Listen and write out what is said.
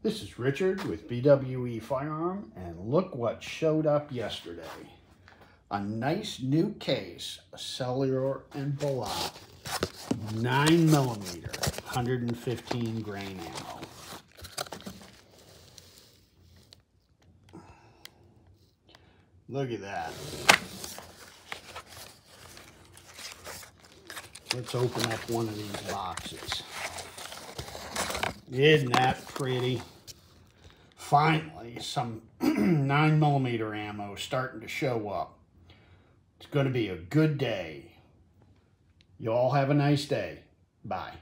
This is Richard with BWE Firearm, and look what showed up yesterday. A nice new case, a Sellier and Bellot 9mm 115 grain ammo. Look at that. Let's open up one of these boxes. Isn't that pretty? Finally, some 9mm ammo starting to show up. It's going to be a good day. You all have a nice day. Bye.